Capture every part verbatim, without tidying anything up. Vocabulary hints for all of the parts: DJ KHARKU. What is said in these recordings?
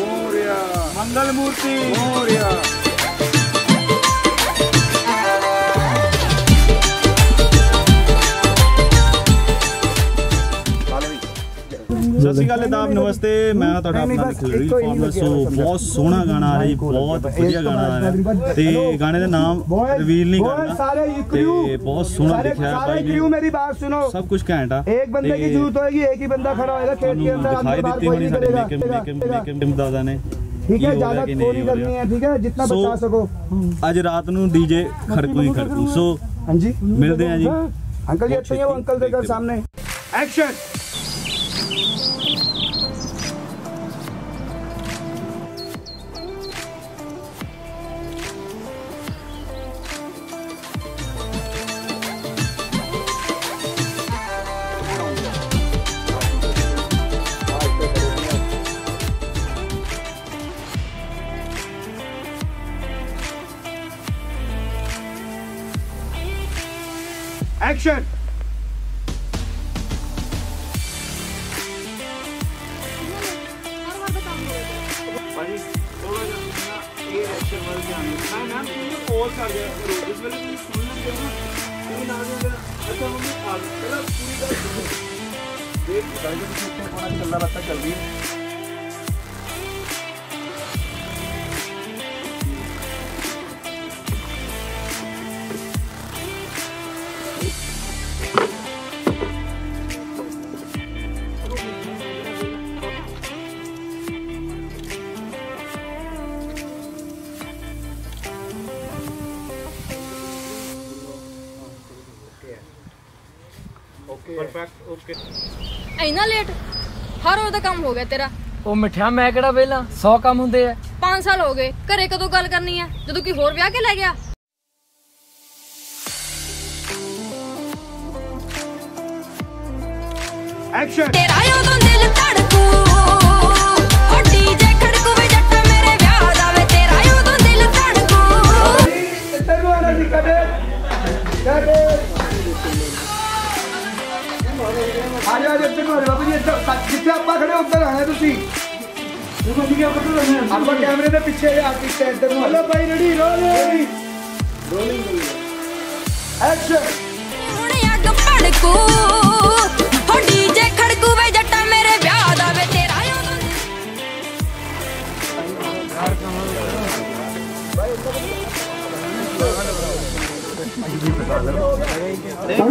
मौर्य मंगल मूर्ति मौर्य। सत श्रीकाल आदाब नमस्ते, मैं अपना सो बहुत सोहना गाना आ रहा जी, बहुत बढ़िया गाना आ रहा ते गाने दा नाम रिवील नहीं करना ते बहुत सोहना लिखा है भाई जी। मेरी बात सुनो, सब कुछ घंटा एक बंदे की जरूरत होगी, एक ही बंदा खड़ा होएगा खेत के अंदर। दिखाई देती होनी साडे मेकअप मेकअप मेकअप दादा ने ठीक है, ज्यादा कोई करनी है ठीक है, जितना बचा सको। आज रात नु डीजे खड़कू ही खड़कू। सो हां जी मिलदे हैं जी अंकल जी, अच्छे हो अंकल दे घर सामने। एक्शन। एक्शन। Perfect okay. इतना लेट हर रोज का काम हो गया तेरा। ओ मिठिया मैं केड़ा वेला, सौ काम हुंदे आ। पांच साल हो गए घरे कदों गल करनी है, जदों की होर ब्याह के ले गया। एक्शन। तेरा उदों दिल धड़कू ओ डीजे खड़कू वे जट मेरे ब्याह दावे, तेरा उदों दिल धड़कू तेरे वाला निकले जाके। आज आज इतने को बाबू जी जितने आप खड़े हो उधर आना तुसी। देखो जी क्या कर रहे हैं आप कैमरे के पीछे, आप पीछे इधर। हेलो भाई रेडी रोल रोलिंग। एक्शन। हुन अग भड़कू हो डीजे खड़कू वे जट्टा मेरे ब्याह दा वे, तेरा यार अंदर बाजी अंदर अंदर। कम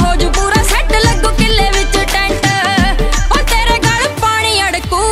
हो जू पूरा सेट लगू किले विच टेंट ओ तेरे गल पानी अड़कू।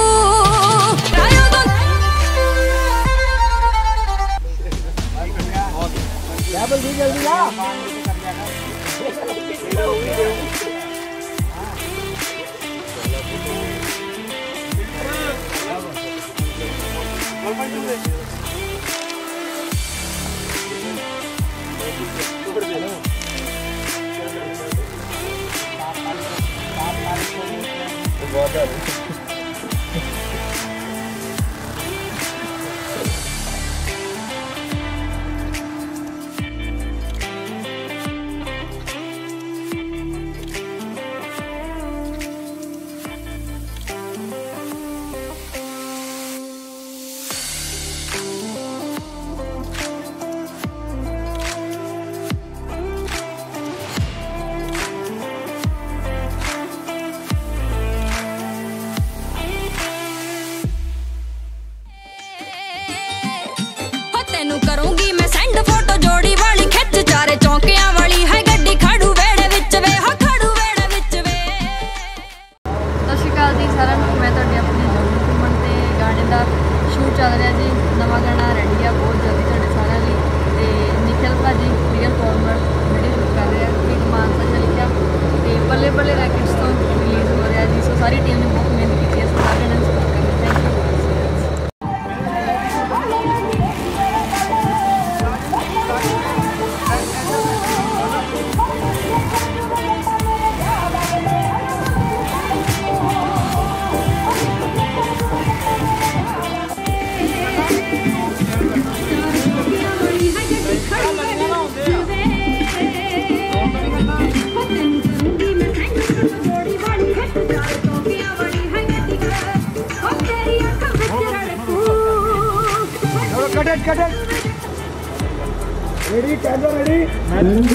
Ready camera ready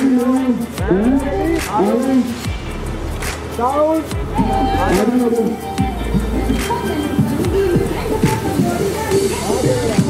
sound.